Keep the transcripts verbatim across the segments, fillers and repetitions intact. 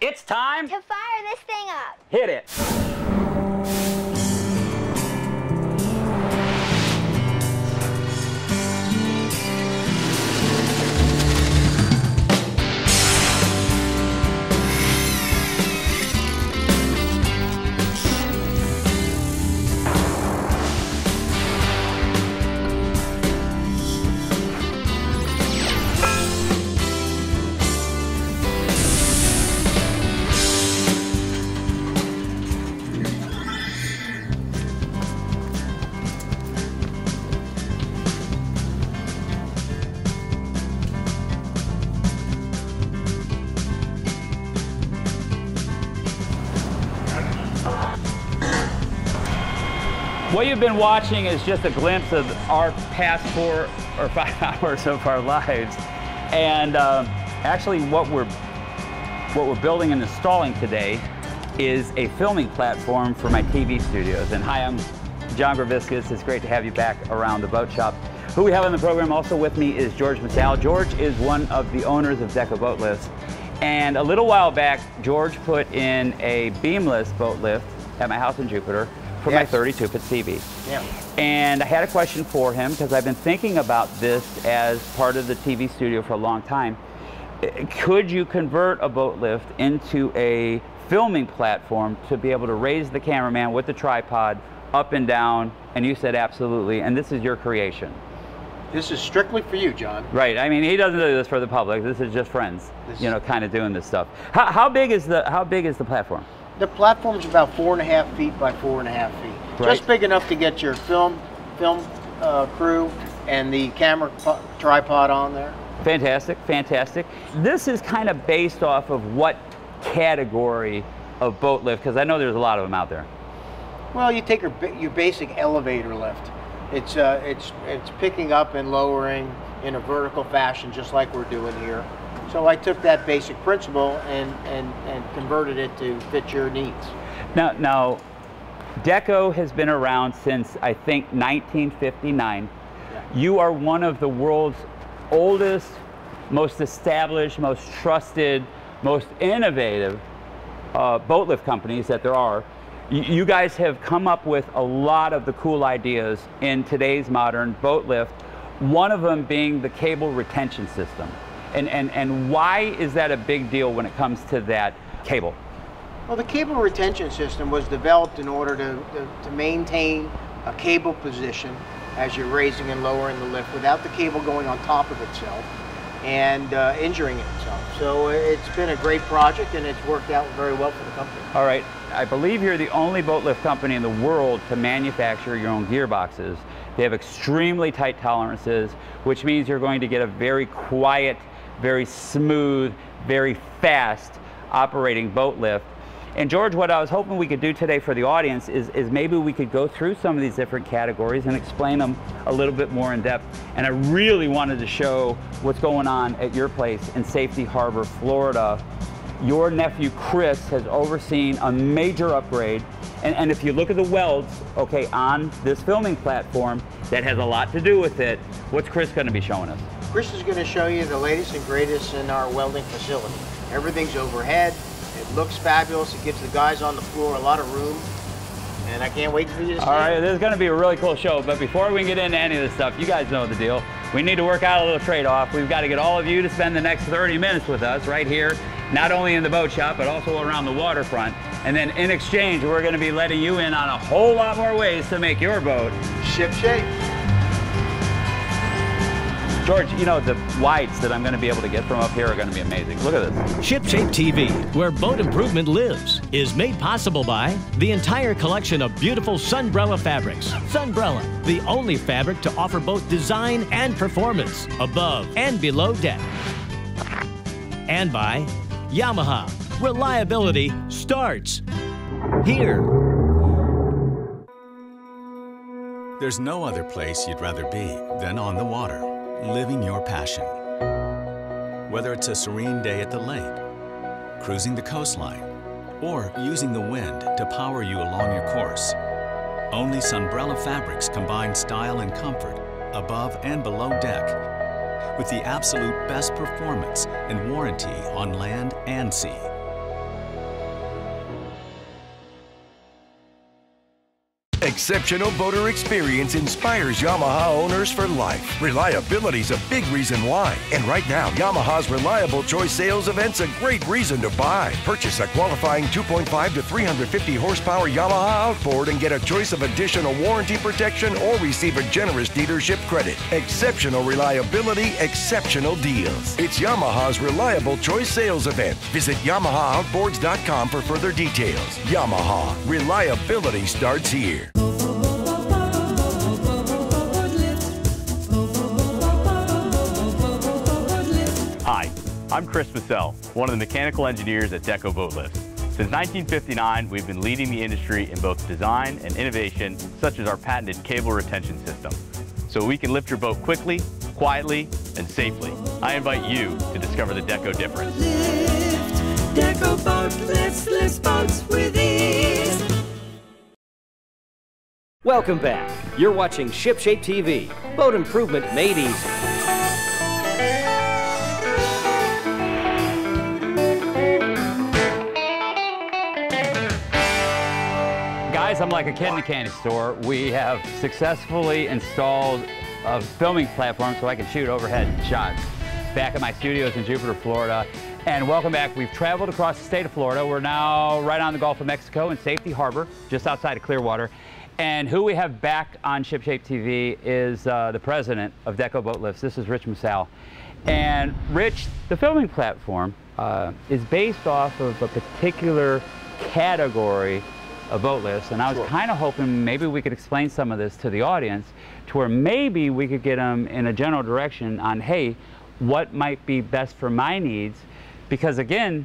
It's time to fire this thing up. Hit it. What you've been watching is just a glimpse of our past four or five hours of our lives, and um, actually, what we're what we're building and installing today is a filming platform for my T V studios. And hi, I'm John Greviskis. It's great to have you back around the boat shop. Who we have on the program also with me is George Massal. George is one of the owners of Deco Boat Lifts, and a little while back, George put in a beamless boat lift at my house in Jupiter. For yes. my thirty-two foot C B. Yeah. And I had a question for him because I've been thinking about this as part of the T V studio for a long time. Could you convert a boat lift into a filming platform to be able to raise the cameraman with the tripod up and down? And you said absolutely, and this is your creation. This is strictly for you, John. Right, I mean, he doesn't do this for the public. This is just friends, this you know, kind of doing this stuff. How, how big is the, how big is the platform? The platform's about four and a half feet by four and a half feet. Right. Just big enough to get your film film uh, crew and the camera tripod on there. Fantastic, fantastic. This is kind of based off of what category of boat lift? Because I know there's a lot of them out there. Well, you take your your basic elevator lift. It's uh, it's it's picking up and lowering in a vertical fashion, just like we're doing here. So I took that basic principle and, and, and converted it to fit your needs. Now, now, Deco has been around since, I think, nineteen fifty-nine. Yeah. You are one of the world's oldest, most established, most trusted, most innovative uh, boat lift companies that there are. Y you guys have come up with a lot of the cool ideas in today's modern boat lift, one of them being the cable retention system. And, and, and why is that a big deal when it comes to that cable? Well, the cable retention system was developed in order to, to, to maintain a cable position as you're raising and lowering the lift without the cable going on top of itself and uh, injuring itself. So it's been a great project and it's worked out very well for the company. All right, I believe you're the only boat lift company in the world to manufacture your own gearboxes. They have extremely tight tolerances, which means you're going to get a very quiet, very smooth, very fast operating boat lift. And George, what I was hoping we could do today for the audience is, is maybe we could go through some of these different categories and explain them a little bit more in depth. And I really wanted to show what's going on at your place in Safety Harbor, Florida. Your nephew Chris has overseen a major upgrade. And, and if you look at the welds, okay, on this filming platform, that has a lot to do with it. What's Chris gonna be showing us? Chris is going to show you the latest and greatest in our welding facility. Everything's overhead. It looks fabulous. It gives the guys on the floor a lot of room. And I can't wait for you to see it. All right, this is going to be a really cool show. But before we get into any of this stuff, you guys know the deal. We need to work out a little trade-off. We've got to get all of you to spend the next thirty minutes with us right here, not only in the boat shop, but also around the waterfront. And then in exchange, we're going to be letting you in on a whole lot more ways to make your boat ship shape. George, you know, the lights that I'm going to be able to get from up here are going to be amazing. Look at this. Ship Shape T V, where boat improvement lives, is made possible by the entire collection of beautiful Sunbrella fabrics. Sunbrella, the only fabric to offer both design and performance above and below deck. And by Yamaha. Reliability starts here. There's no other place you'd rather be than on the water. Living your passion. Whether it's a serene day at the lake, cruising the coastline, or using the wind to power you along your course, only Sunbrella fabrics combine style and comfort above and below deck with the absolute best performance and warranty on land and sea. Exceptional boater experience inspires Yamaha owners for life. Reliability's a big reason why. And right now, Yamaha's Reliable Choice Sales event's a great reason to buy. Purchase a qualifying two point five to three hundred fifty horsepower Yamaha outboard and get a choice of additional warranty protection or receive a generous dealership credit. Exceptional reliability, exceptional deals. It's Yamaha's Reliable Choice Sales event. Visit Yamaha Outboards dot com for further details. Yamaha, reliability starts here. Hi, I'm Chris Bissell, one of the mechanical engineers at Deco Boat Lifts. Since nineteen fifty-nine, we've been leading the industry in both design and innovation, such as our patented cable retention system, so we can lift your boat quickly, quietly, and safely. I invite you to discover the Deco difference. Lift, Deco Boat Lifts, lifts boats with ease. Welcome back. You're watching Ship Shape T V, boat improvement made easy. Guys, I'm like a kid in a candy store. We have successfully installed a filming platform so I can shoot overhead shots back at my studios in Jupiter, Florida. And welcome back. We've traveled across the state of Florida. We're now right on the Gulf of Mexico in Safety Harbor, just outside of Clearwater. And who we have back on Ship Shape T V is uh, the president of Deco Boat Lifts. This is Rich Massal. And Rich, the filming platform uh, is based off of a particular category of boat lifts. And I was sure. kind of hoping maybe we could explain some of this to the audience to where maybe we could get them in a general direction on, hey, what might be best for my needs? Because again,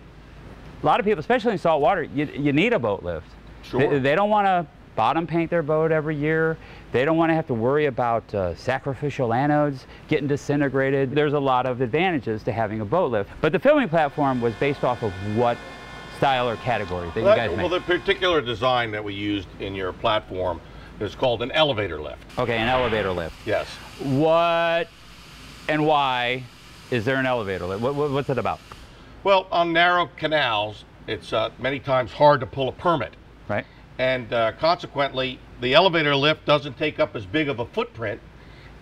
a lot of people, especially in salt water, you, you need a boat lift. Sure. They, they don't want to bottom paint their boat every year. They don't want to have to worry about uh, sacrificial anodes getting disintegrated. There's a lot of advantages to having a boat lift. But the filming platform was based off of what style or category that, well, you guys made? Well, the particular design that we used in your platform is called an elevator lift. Okay, an elevator lift. Yes. What and why is there an elevator lift? What, what, what's it about? Well, on narrow canals, it's uh, many times hard to pull a permit. Right. And uh, consequently, the elevator lift doesn't take up as big of a footprint,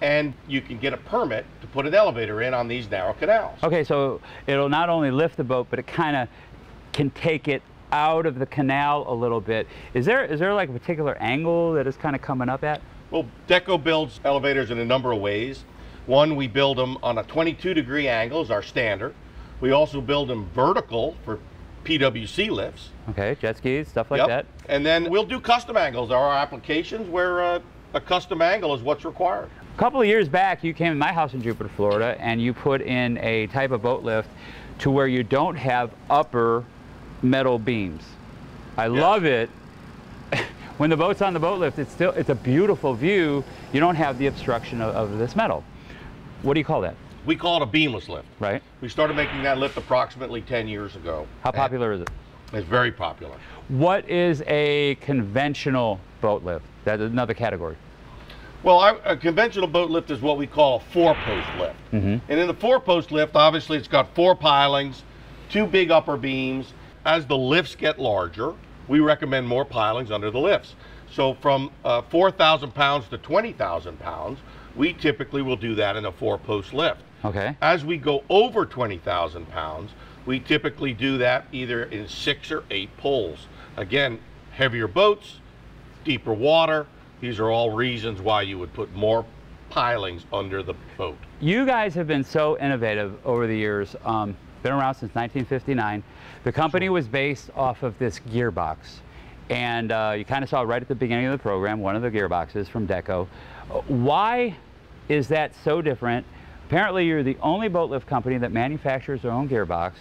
and you can get a permit to put an elevator in on these narrow canals. Okay, so it'll not only lift the boat, but it kind of can take it out of the canal a little bit. Is there is there like a particular angle that it's kind of coming up at? Well, Deco builds elevators in a number of ways. One, we build them on a twenty-two degree angle is our standard. We also build them vertical for P W C lifts. Okay, jet skis, stuff like yep. that. And then we'll do custom angles. There are applications where uh, a custom angle is what's required. A couple of years back, you came to my house in Jupiter, Florida, and you put in a type of boat lift to where you don't have upper metal beams. I yes. love it. When the boat's on the boat lift, it's still, it's a beautiful view. You don't have the obstruction of, of this metal. What do you call that? We call it a beamless lift. Right. We started making that lift approximately ten years ago. How popular is it? It's very popular. What is a conventional boat lift? That's another category. Well, our, a conventional boat lift is what we call a four-post lift. Mm-hmm. And in the four-post lift, obviously, it's got four pilings, two big upper beams. As the lifts get larger, we recommend more pilings under the lifts. So from uh, four thousand pounds to twenty thousand pounds, we typically will do that in a four-post lift. Okay. As we go over twenty thousand pounds, we typically do that either in six or eight poles. Again, heavier boats, deeper water. These are all reasons why you would put more pilings under the boat. You guys have been so innovative over the years. Um, been around since nineteen fifty-nine. The company was based off of this gearbox. And uh, you kind of saw right at the beginning of the program, one of the gearboxes from Deco. Why is that so different? Apparently, you're the only boat lift company that manufactures their own gearbox.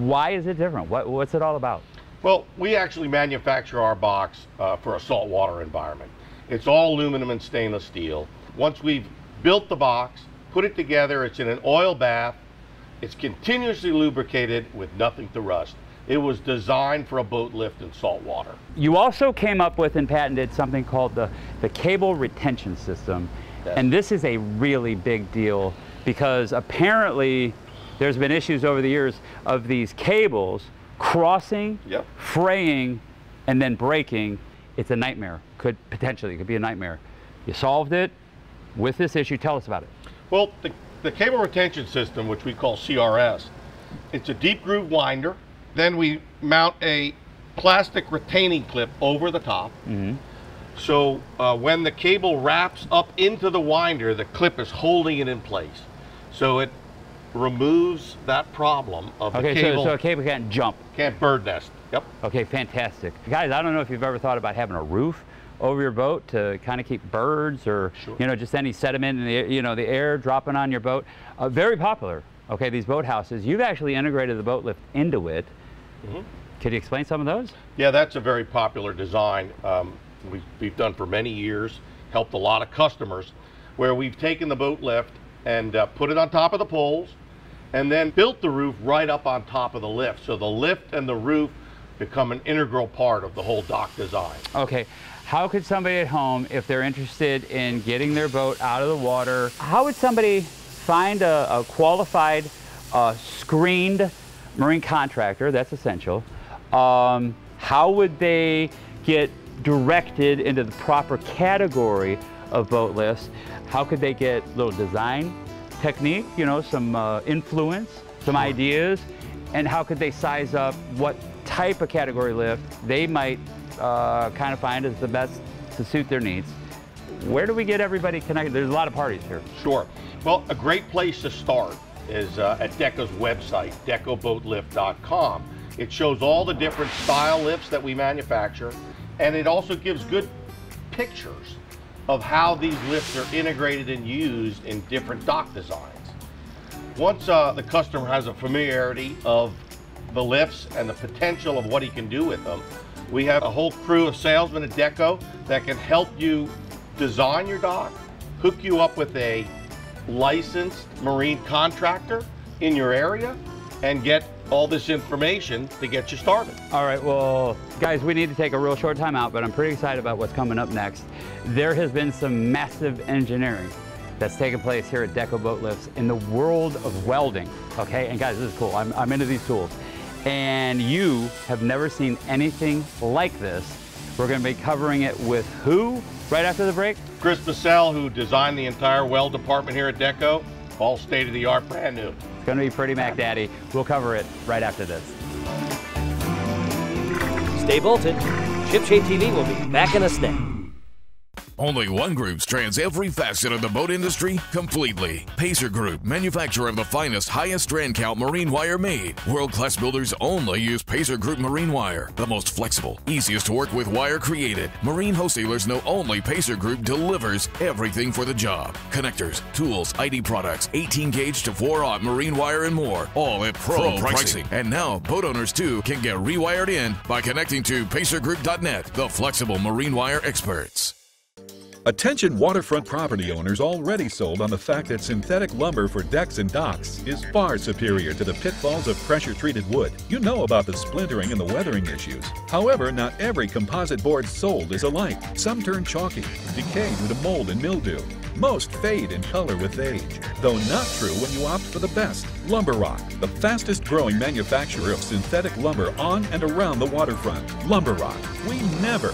Why is it different? What, what's it all about? Well, we actually manufacture our box uh, for a saltwater environment. It's all aluminum and stainless steel. Once we've built the box, put it together, it's in an oil bath. It's continuously lubricated with nothing to rust. It was designed for a boat lift in salt water. You also came up with and patented something called the, the cable retention system. Yes. And this is a really big deal because apparently there's been issues over the years of these cables crossing, yep. fraying, and then breaking. It's a nightmare. could potentially, it could be a nightmare. You solved it with this issue. Tell us about it. Well, the, the cable retention system, which we call C R S, it's a deep groove winder. Then we mount a plastic retaining clip over the top. Mm-hmm. So uh, when the cable wraps up into the winder, the clip is holding it in place. So it removes that problem of okay, the cable. Okay, so, so a cable can't jump. Can't bird nest. Yep. Okay, fantastic. Guys, I don't know if you've ever thought about having a roof over your boat to kind of keep birds or, sure. you know, just any sediment in the, you know, the air dropping on your boat. Uh, very popular, okay, these boat houses. You've actually integrated the boat lift into it. Mm-hmm. Could you explain some of those? Yeah, that's a very popular design. Um, We've, we've done for many years, helped a lot of customers, where we've taken the boat lift and uh, put it on top of the poles and then built the roof right up on top of the lift. So the lift and the roof become an integral part of the whole dock design. Okay, how could somebody at home, if they're interested in getting their boat out of the water, how would somebody find a, a qualified, uh, screened marine contractor, that's essential, um, how would they get directed into the proper category of boat lifts? How could they get a little design technique, you know, some uh, influence, some ideas, and how could they size up what type of category lift they might uh, kind of find is the best to suit their needs? Where do we get everybody connected? There's a lot of parties here. Sure. Well, a great place to start is uh, at Deco's website, Deco Boat Lift dot com. It shows all the different style lifts that we manufacture, and it also gives good pictures of how these lifts are integrated and used in different dock designs. Once uh, the customer has a familiarity of the lifts and the potential of what he can do with them, we have a whole crew of salesmen at Deco that can help you design your dock, hook you up with a licensed marine contractor in your area, and get all this information to get you started. All right, well, guys, we need to take a real short time out, but I'm pretty excited about what's coming up next. There has been some massive engineering that's taken place here at Deco Boat Lifts in the world of welding, okay? And guys, this is cool. I'm, I'm into these tools. And you have never seen anything like this. We're gonna be covering it with who right after the break? Chris Bissell, who designed the entire weld department here at Deco, all state-of-the-art, brand new. It's going to be pretty Mac Daddy. We'll cover it right after this. Stay bolted. Ship Shape T V will be back in a snap. Only one group strands every facet of the boat industry completely. Pacer Group, manufacturer of the finest, highest strand count marine wire made. World-class builders only use Pacer Group marine wire, the most flexible, easiest to work with wire created. Marine wholesalers know only Pacer Group delivers everything for the job. Connectors, tools, I D products, eighteen gauge to four aught marine wire and more, all at pro, pro pricing. pricing. And now, boat owners too can get rewired in by connecting to Pacer Group dot net, the flexible marine wire experts. Attention waterfront property owners already sold on the fact that synthetic lumber for decks and docks is far superior to the pitfalls of pressure-treated wood. You know about the splintering and the weathering issues. However, not every composite board sold is alike. Some turn chalky, decay due to mold and mildew. Most fade in color with age, though not true when you opt for the best. LumberRock, the fastest growing manufacturer of synthetic lumber on and around the waterfront. LumberRock, we never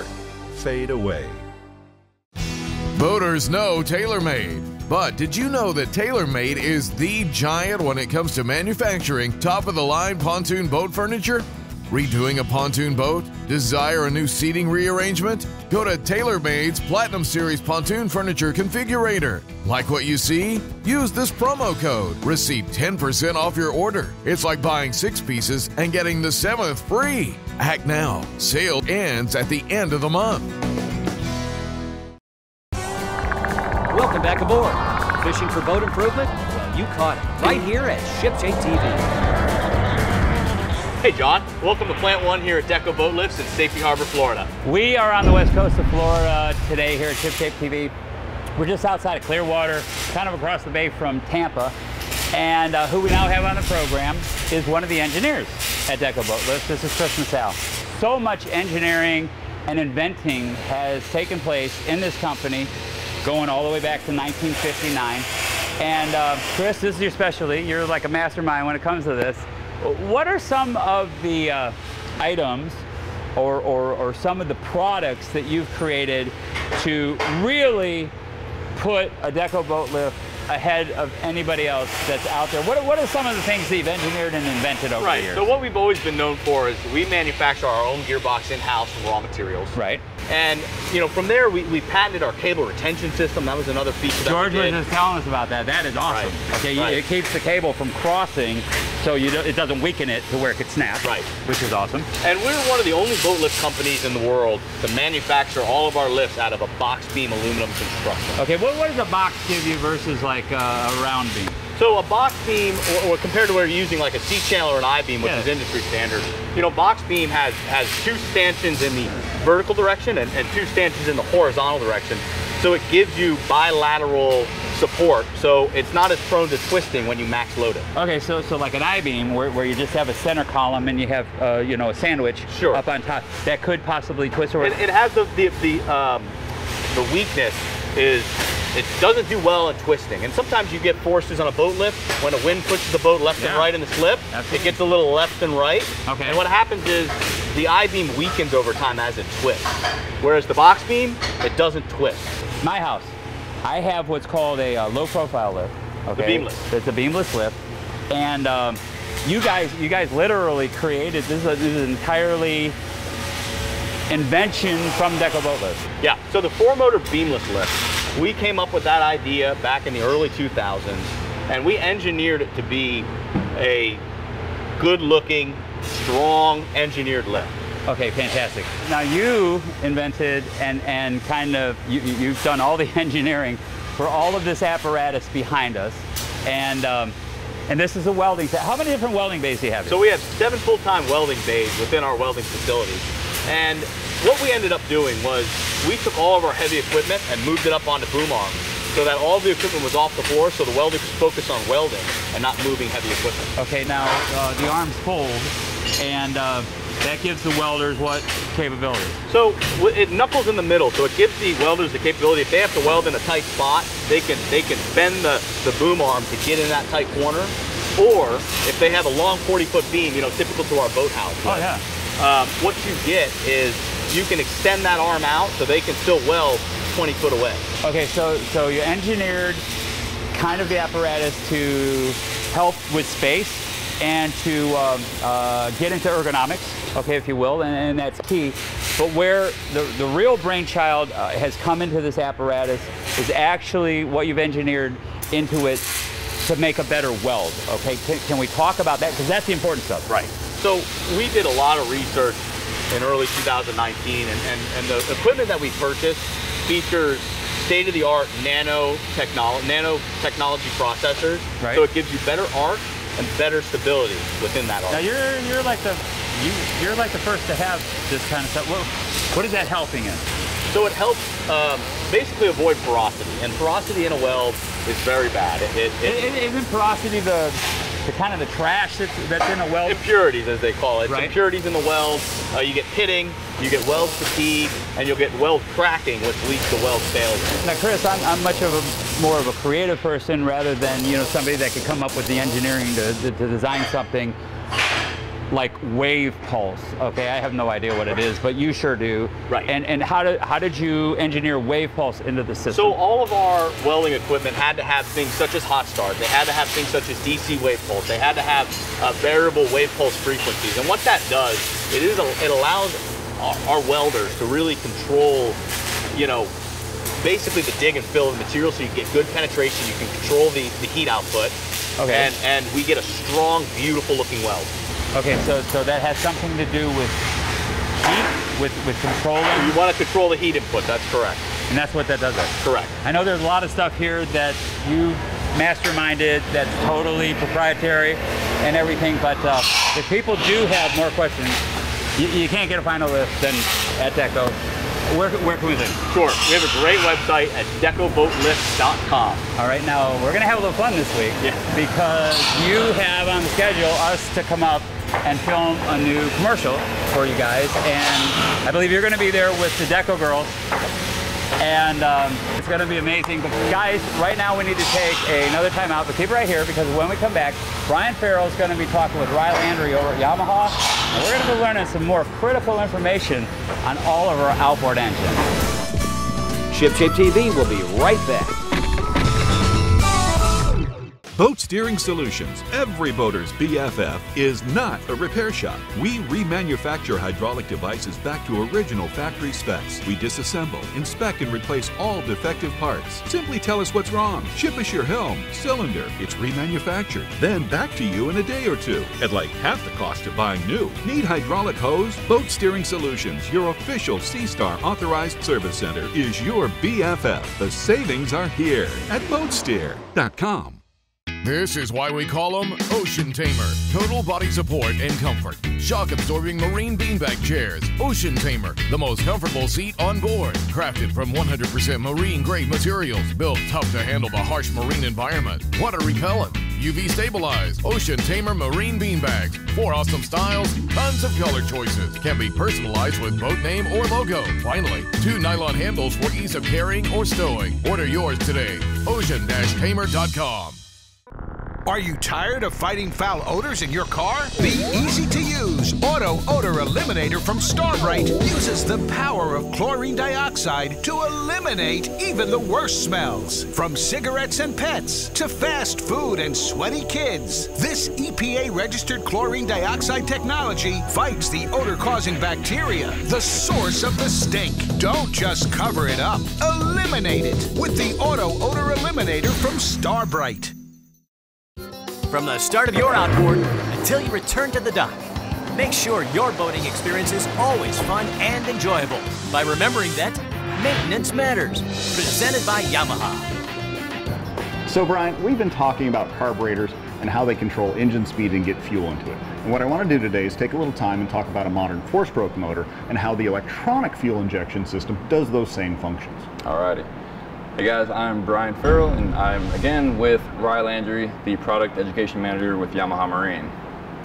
fade away. Boaters know TaylorMade, but did you know that TaylorMade is the giant when it comes to manufacturing top-of-the-line pontoon boat furniture? Redoing a pontoon boat? Desire a new seating rearrangement? Go to TaylorMade's Platinum Series Pontoon Furniture Configurator. Like what you see? Use this promo code. Receive ten percent off your order. It's like buying six pieces and getting the seventh free. Act now. Sale ends at the end of the month. Welcome back aboard. Fishing for boat improvement? Well, you caught it right here at Ship Shape T V. Hey, John. Welcome to Plant One here at Deco Boat Lifts in Safety Harbor, Florida. We are on the west coast of Florida today here at Ship Shape T V. We're just outside of Clearwater, kind of across the bay from Tampa. And uh, who we now have on the program is one of the engineers at Deco Boat Lifts. This is Chris Massal. So much engineering and inventing has taken place in this company, going all the way back to nineteen fifty-nine. And uh, Chris, this is your specialty. You're like a mastermind when it comes to this. What are some of the uh, items or, or, or some of the products that you've created to really put a Deco Boat Lift ahead of anybody else that's out there. What, what are some of the things that you've engineered and invented over right. the years? So what we've always been known for is we manufacture our own gearbox in-house from raw materials. Right. And, you know, from there, we, we patented our cable retention system. That was another feature that George we did. was just telling us about that. That is awesome. Right. Okay, right. You, it keeps the cable from crossing, so you do, it doesn't weaken it to where it could snap, right. which is awesome. And we're one of the only boat lift companies in the world to manufacture all of our lifts out of a box beam aluminum construction. Okay, what, what does a box give you versus, like, uh, a round beam? So a box beam, or, or compared to where you're using like a C-channel or an I-beam, which yeah. is industry standard, you know, box beam has, has two stanchions in the vertical direction and, and two stanchions in the horizontal direction. So it gives you bilateral support, so it's not as prone to twisting when you max load it. Okay, so so like an I-beam where, where you just have a center column and you have, uh, you know, a sandwich sure. up on top, that could possibly twist. Or it, it has the, the, the, um, the weakness is it doesn't do well at twisting. And sometimes you get forces on a boat lift. When a wind pushes the boat left yeah. and right in the slip, absolutely. It gets a little left and right. Okay. And what happens is the I-beam weakens over time as it twists. Whereas the box beam, it doesn't twist. My house, I have what's called a uh, low profile lift. Okay. The beamless. It's a beamless lift. And um, you guys you guys literally created, this is, a, this is entirely invention from Deco Boat Lift. Yeah, so the four motor beamless lift, we came up with that idea back in the early two thousands, and we engineered it to be a good-looking, strong, engineered lift. Okay, fantastic. Now you invented and, and kind of, you, you've done all the engineering for all of this apparatus behind us, and um, and this is a welding set. How many different welding bays do you have here? So we have seven full-time welding bays within our welding facility, and what we ended up doing was we took all of our heavy equipment and moved it up onto boom arms so that all the equipment was off the floor so the welder could focus on welding and not moving heavy equipment. Okay, now uh, the arms fold, and uh, that gives the welders what capability? So it knuckles in the middle, so it gives the welders the capability. If they have to weld in a tight spot, they can, they can bend the, the boom arm to get in that tight corner. Or if they have a long forty-foot beam, you know, typical to our boathouse. Oh, yeah. Uh, what you get is you can extend that arm out so they can still weld twenty foot away. Okay, so so you engineered kind of the apparatus to help with space and to um, uh, get into ergonomics, okay, if you will, and, and that's key. But where the, the real brainchild uh, has come into this apparatus is actually what you've engineered into it to make a better weld, okay? Can, can we talk about that? Because that's the important stuff. Right. So we did a lot of research in early two thousand nineteen, and, and, and the equipment that we purchased features state-of-the-art nano technology, nano technology processors, right. so it gives you better arc and better stability within that arc. Now you're you're like the you, you're like the first to have this kind of stuff. What, what is that helping in? So it helps um, basically avoid porosity, and porosity in a weld is very bad. It, it, it, isn't porosity the The kind of the trash that's, that's in a weld? Impurities, as they call it. Right. Impurities in the weld. Uh, you get pitting, you get weld fatigue, and you'll get weld cracking, which leads to weld failure. Now, Chris, I'm, I'm much of a more of a creative person rather than you know somebody that could come up with the engineering to, to, to design something like wave pulse. Okay, I have no idea what it is, but you sure do. Right. And and how did how did you engineer wave pulse into the system? So all of our welding equipment had to have things such as hot start. They had to have things such as D C wave pulse. They had to have uh, variable wave pulse frequencies. And what that does, it is a, it allows our, our welders to really control, you know, basically the dig and fill of the material, so you get good penetration. You can control the the heat output. Okay. And and we get a strong, beautiful looking weld. Okay, so so that has something to do with heat, with, with controlling? You want to control the heat input, that's correct. And that's what that does? That's correct. I know there's a lot of stuff here that you masterminded that's totally proprietary and everything, but uh, if people do have more questions, you, you can't get a final list than at Deco. Where, where can we live? Sure. We have a great website at Deco Boat Lifts dot com. All right, now we're going to have a little fun this week yeah. because you have on the schedule us to come up and film a new commercial for you guys, and I believe you're going to be there with the Deco Girls, and um, it's going to be amazing. But guys, right now we need to take another time out, but keep it right here because when we come back, Brian Farrell is going to be talking with Ry Landry over at Yamaha We're going to be learning some more critical information on all of our outboard engines. Ship Shape T V will be right back. Boat Steering Solutions, every boater's B F F, is not a repair shop. We remanufacture hydraulic devices back to original factory specs. We disassemble, inspect, and replace all defective parts. Simply tell us what's wrong. Ship us your helm, cylinder. It's remanufactured, then back to you in a day or two at like half the cost of buying new. Need hydraulic hose? Boat Steering Solutions, your official Sea Star authorized service center, is your B F F. The savings are here at boat steer dot com. This is why we call them Ocean Tamer. Total body support and comfort. Shock-absorbing marine beanbag chairs. Ocean Tamer, the most comfortable seat on board. Crafted from one hundred percent marine-grade materials. Built tough to handle the harsh marine environment. Water repellent. U V stabilized. Ocean Tamer marine beanbags. Four awesome styles. Tons of color choices. Can be personalized with boat name or logo. Finally, two nylon handles for ease of carrying or stowing. Order yours today. ocean tamer dot com. Are you tired of fighting foul odors in your car? The easy-to-use Auto Odor Eliminator from Starbright uses the power of chlorine dioxide to eliminate even the worst smells. From cigarettes and pets to fast food and sweaty kids, this E P A-registered chlorine dioxide technology fights the odor-causing bacteria, the source of the stink. Don't just cover it up. Eliminate it with the Auto Odor Eliminator from Starbright. From the start of your outboard until you return to the dock, make sure your boating experience is always fun and enjoyable by remembering that maintenance matters. Presented by Yamaha. So Brian, we've been talking about carburetors and how they control engine speed and get fuel into it. And what I want to do today is take a little time and talk about a modern four-stroke motor and how the electronic fuel injection system does those same functions. Alrighty. Hey guys, I'm Brian Farrell, and I'm again with Ry Landry, the Product Education Manager with Yamaha Marine.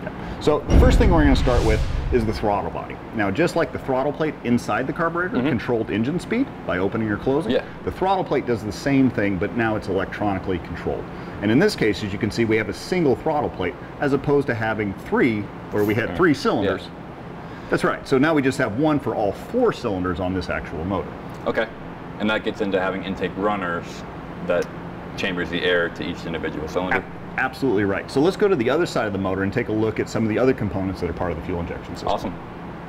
Yeah. So the first thing we're going to start with is the throttle body. Now, just like the throttle plate inside the carburetor mm-hmm. controlled engine speed by opening or closing, yeah. the throttle plate does the same thing, but now it's electronically controlled. And in this case, as you can see, we have a single throttle plate as opposed to having three, or we had three cylinders. Yeah. That's right. So now we just have one for all four cylinders on this actual motor. Okay. And that gets into having intake runners that chambers the air to each individual cylinder. A absolutely right. So let's go to the other side of the motor and take a look at some of the other components that are part of the fuel injection system. Awesome.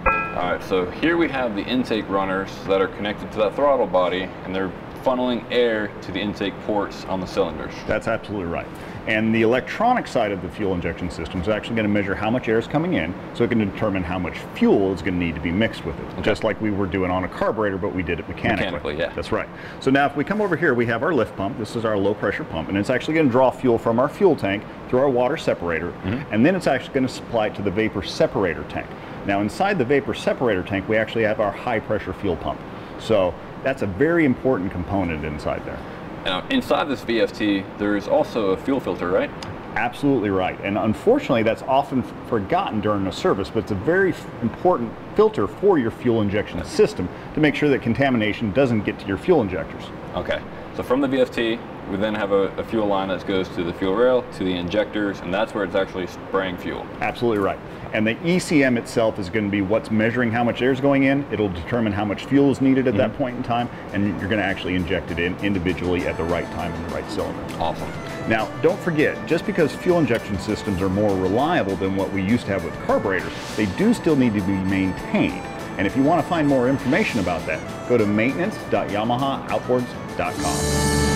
All right, so here we have the intake runners that are connected to that throttle body, and they're funneling air to the intake ports on the cylinders. That's absolutely right. And the electronic side of the fuel injection system is actually going to measure how much air is coming in, so it can determine how much fuel is going to need to be mixed with it. Okay. Just like we were doing on a carburetor, but we did it mechanically. Mechanically, yeah. That's right. So now if we come over here, we have our lift pump. This is our low pressure pump, and it's actually going to draw fuel from our fuel tank through our water separator, mm-hmm. and then it's actually going to supply it to the vapor separator tank. Now inside the vapor separator tank, we actually have our high pressure fuel pump. So that's a very important component inside there. Now, inside this V F T, there is also a fuel filter, right? Absolutely right. And unfortunately, that's often forgotten during a service, but it's a very important filter for your fuel injection system to make sure that contamination doesn't get to your fuel injectors. Okay. So from the V F T, we then have a, a fuel line that goes to the fuel rail, to the injectors, and that's where it's actually spraying fuel. Absolutely right. And the E C M itself is going to be what's measuring how much air is going in. It'll determine how much fuel is needed at mm-hmm. that point in time, and you're going to actually inject it in individually at the right time in the right cylinder. Awesome. Now, don't forget, just because fuel injection systems are more reliable than what we used to have with carburetors, they do still need to be maintained. And if you want to find more information about that, go to maintenance dot yamaha outboards dot com.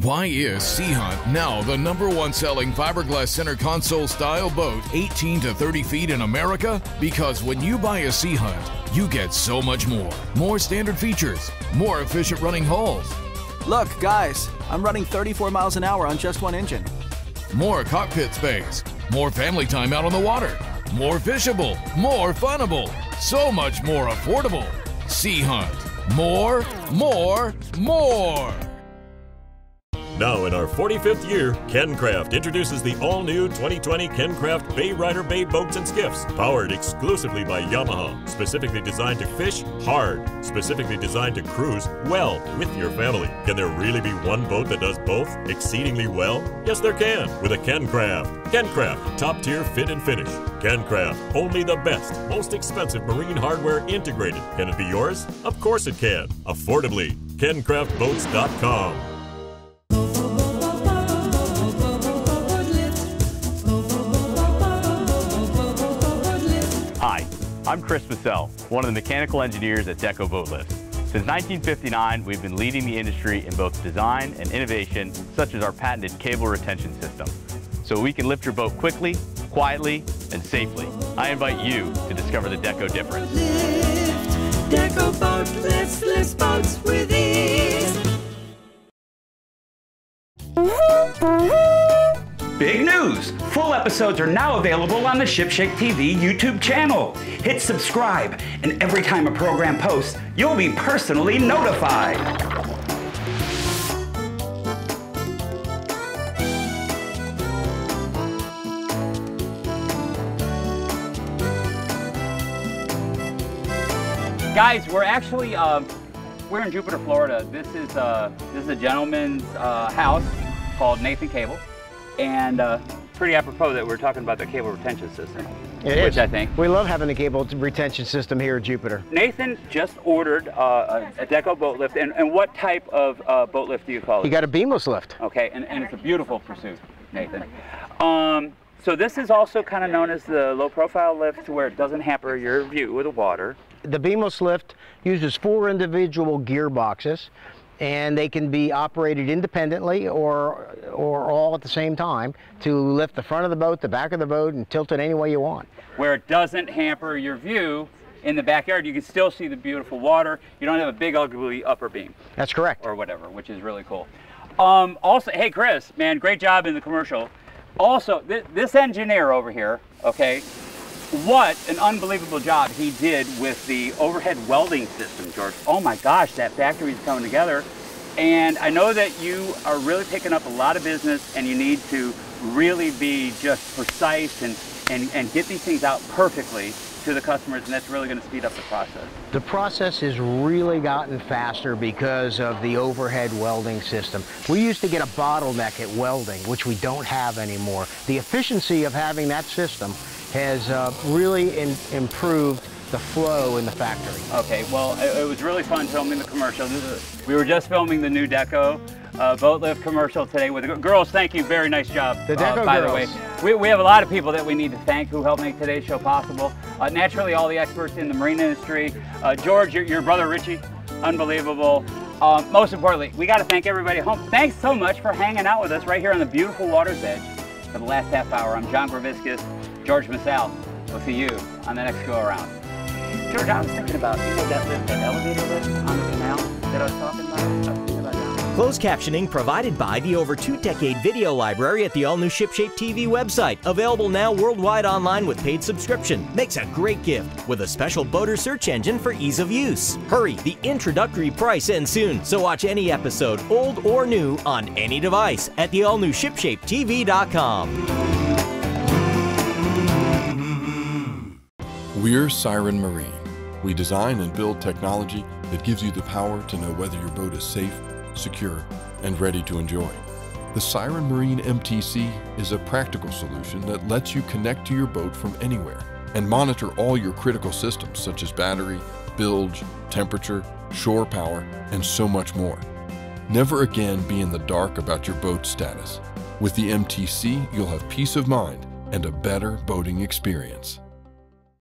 Why is Sea Hunt now the number one selling fiberglass center console style boat eighteen to thirty feet in America? Because when you buy a Sea Hunt, you get so much more. More standard features, more efficient running hulls. Look guys, I'm running thirty-four miles an hour on just one engine. More cockpit space, more family time out on the water, more fishable, more funnable, so much more affordable. Sea Hunt, more, more, more. Now in our forty-fifth year, KenCraft introduces the all-new twenty twenty KenCraft Bay Rider Bay Boats and Skiffs, powered exclusively by Yamaha, specifically designed to fish hard, specifically designed to cruise well with your family. Can there really be one boat that does both exceedingly well? Yes, there can, with a KenCraft. KenCraft, top-tier fit and finish. KenCraft, only the best, most expensive marine hardware integrated. Can it be yours? Of course it can, affordably. Ken Craft Boats dot com. I'm Chris Bissell, one of the mechanical engineers at Deco Boat Lifts. Since nineteen fifty-nine, we've been leading the industry in both design and innovation, such as our patented cable retention system, so we can lift your boat quickly, quietly, and safely. I invite you to discover the Deco difference. Lift, Deco Boat Lifts, lifts boats with ease. Big news! Full episodes are now available on the Ship Shape T V YouTube channel. Hit subscribe, and every time a program posts, you'll be personally notified. Guys, we're actually uh, we're in Jupiter, Florida. This is uh, this is a gentleman's uh, house called Nathan Cable. And uh, pretty apropos that we're talking about the cable retention system, it which is. I think we love having the cable retention system here at Jupiter. Nathan just ordered uh, a, a Deco boat lift, and, and what type of uh, boat lift do you call it? You got a beamless lift. Okay, and, and it's a beautiful pursuit, Nathan. Um, so this is also kind of known as the low profile lift, where it doesn't hamper your view of the water. The beamless lift uses four individual gearboxes, and they can be operated independently or or all at the same time to lift the front of the boat, the back of the boat, and tilt it any way you want. Where it doesn't hamper your view in the backyard, you can still see the beautiful water. You don't have a big ugly upper beam. That's correct. Or whatever, which is really cool. Um, also, hey Chris, man, great job in the commercial. Also, th this engineer over here, okay, what an unbelievable job he did with the overhead welding system, George. Oh my gosh, that factory is coming together. And I know that you are really picking up a lot of business, and you need to really be just precise and, and, and get these things out perfectly to the customers, and that's really going to speed up the process. The process has really gotten faster because of the overhead welding system. We used to get a bottleneck at welding, which we don't have anymore. The efficiency of having that system has uh, really in, improved the flow in the factory. Okay, well, it, it was really fun filming the commercial. This is, we were just filming the new Deco uh, boat lift commercial today with the girls. Thank you, very nice job. The Deco uh, by girls. the way, we, we have a lot of people that we need to thank who helped make today's show possible. Uh, naturally, all the experts in the marine industry. Uh, George, your, your brother Richie, unbelievable. Uh, most importantly, we got to thank everybody at home. Thanks so much for hanging out with us right here on the beautiful water's edge for the last half hour. I'm John Greviskis. George Massal, we'll see you on the next go-around. George, I was thinking about, you know, that lift, that elevator lift on the canal that I was talking about? I was thinking about that. Closed captioning provided by the over two-decade video library at the all-new Ship Shape T V website, available now worldwide online with paid subscription. Makes a great gift with a special boater search engine for ease of use. Hurry, the introductory price ends soon, so watch any episode, old or new, on any device at the all-new Ship Shape T V dot com. We're Siren Marine. We design and build technology that gives you the power to know whether your boat is safe, secure, and ready to enjoy. The Siren Marine M T C is a practical solution that lets you connect to your boat from anywhere and monitor all your critical systems such as battery, bilge, temperature, shore power, and so much more. Never again be in the dark about your boat's status. With the M T C, you'll have peace of mind and a better boating experience.